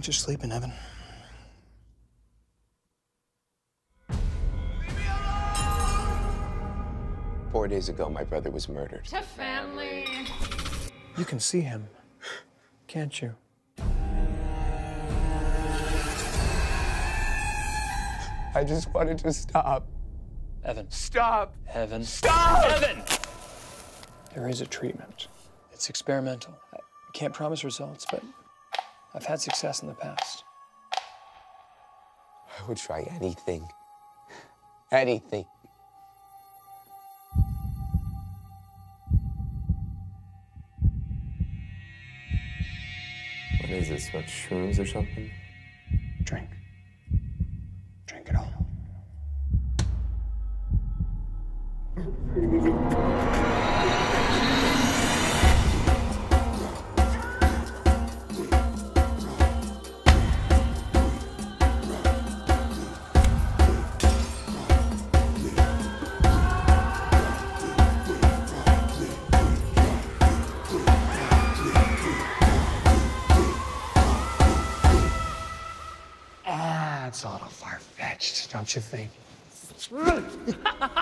aren't you sleeping, Evan? Leave me alone! 4 days ago, my brother was murdered. To family. You can see him, can't you? I just wanted to stop. Evan. Stop! Evan. Stop! Evan! There is a treatment. It's experimental. I can't promise results, but I've had success in the past. I would try anything. Anything. What is this, what, shrooms or something? Drink. Drink it all. That's a little far-fetched, don't you think? It's really...